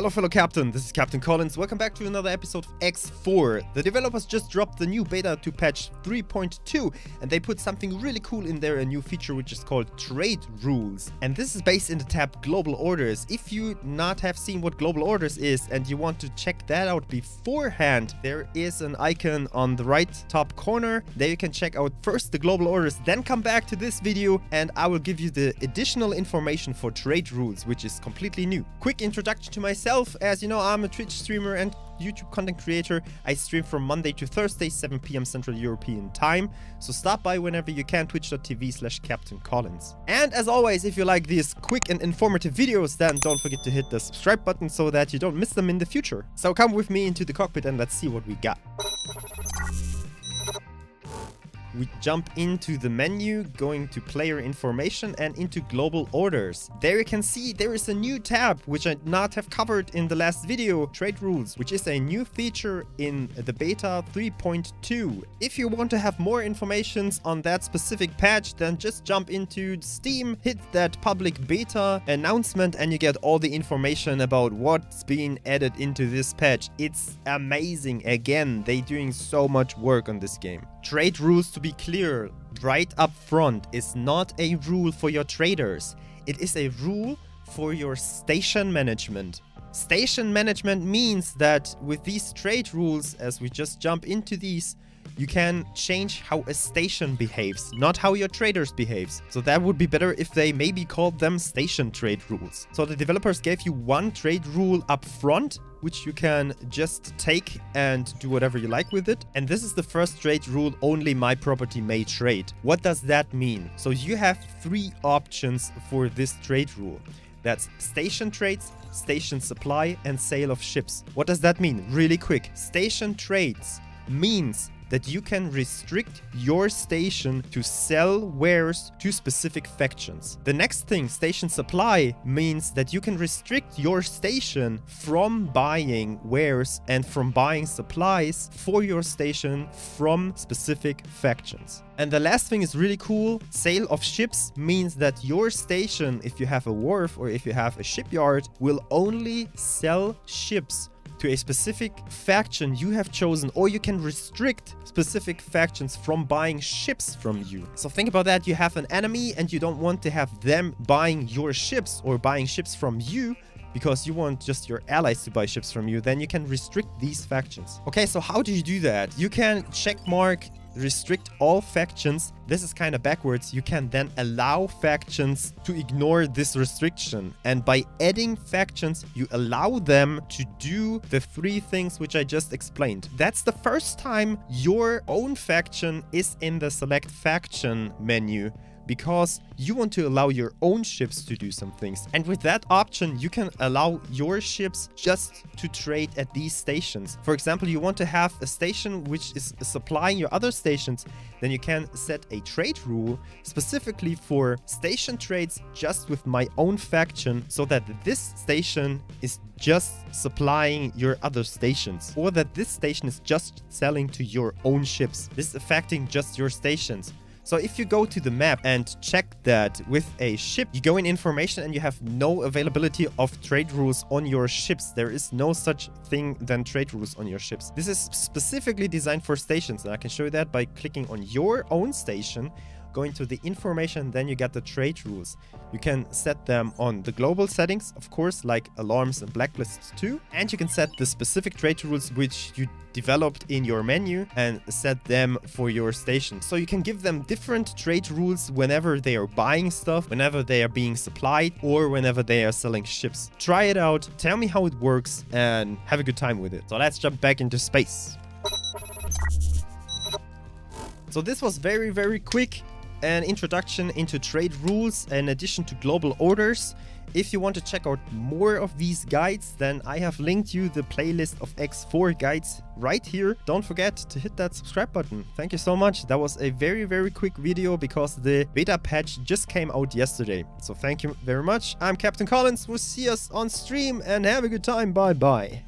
Hello fellow Captain, this is Captain Collins. Welcome back to another episode of X4. The developers just dropped the new beta to patch 3.2 and they put something really cool in there, a new feature which is called Trade Rules. And this is based in the tab Global Orders. If you not have seen what Global Orders is and you want to check that out beforehand, there is an icon on the right top corner. There you can check out first the Global Orders, then come back to this video and I will give you the additional information for Trade Rules, which is completely new. Quick introduction to myself. As you know, I'm a Twitch streamer and YouTube content creator. I stream from Monday to Thursday, 7 PM Central European time. So stop by whenever you can, twitch.tv/Captain Collins. And as always, if you like these quick and informative videos, then don't forget to hit the subscribe button so that you don't miss them in the future. So come with me into the cockpit and let's see what we got. We jump into the menu, going to player information and into global orders. There you can see there is a new tab, which I not have covered in the last video, Trade Rules, which is a new feature in the beta 3.2. If you want to have more information on that specific patch, then just jump into Steam, hit that public beta announcement and you get all the information about what's being added into this patch. It's amazing. Again, they're doing so much work on this game. Trade Rules, to be clear, right up front, is not a rule for your traders. It is a rule for your station management. Station management means that with these trade rules, as we just jump into these, you can change how a station behaves, not how your traders behaves. So that would be better if they maybe called them station trade rules. So the developers gave you one trade rule up front, which you can just take and do whatever you like with it. And this is the first trade rule, only my property may trade. What does that mean? So you have three options for this trade rule. That's station trades, station supply and sale of ships. What does that mean? Really quick. Station trades means that you can restrict your station to sell wares to specific factions. The next thing, station supply, means that you can restrict your station from buying wares and from buying supplies for your station from specific factions. And the last thing is really cool. Sale of ships means that your station, if you have a wharf or if you have a shipyard, will only sell ships to a specific faction you have chosen, or you can restrict specific factions from buying ships from you. So think about that. You have an enemy and you don't want to have them buying your ships or buying ships from you, because you want just your allies to buy ships from you. Then you can restrict these factions. Okay, so how do you do that? You can checkmark restrict all factions. This is kind of backwards. You can then allow factions to ignore this restriction, and by adding factions you allow them to do the three things which I just explained. That's the first time your own faction is in the select faction menu, because you want to allow your own ships to do some things. And with that option, you can allow your ships just to trade at these stations. For example, you want to have a station which is supplying your other stations, then you can set a trade rule specifically for station trades just with my own faction, so that this station is just supplying your other stations, or that this station is just selling to your own ships. This is affecting just your stations. So if you go to the map and check that with a ship, you go in information and you have no availability of trade rules on your ships. There is no such thing than trade rules on your ships. This is specifically designed for stations, and I can show you that by clicking on your own station, going to the information, then you get the trade rules. You can set them on the global settings, of course, like alarms and blacklists too. And you can set the specific trade rules which you developed in your menu and set them for your station. So you can give them different trade rules whenever they are buying stuff, whenever they are being supplied, or whenever they are selling ships. Try it out, tell me how it works, and have a good time with it. So let's jump back into space. So this was very, very quick. An introduction into trade rules in addition to global orders. If you want to check out more of these guides, then I have linked you the playlist of X4 guides right here. Don't forget to hit that subscribe button. Thank you so much. That was a very, very quick video because the beta patch just came out yesterday. So thank you very much. I'm Captain Collins. We'll see us on stream and have a good time. Bye bye.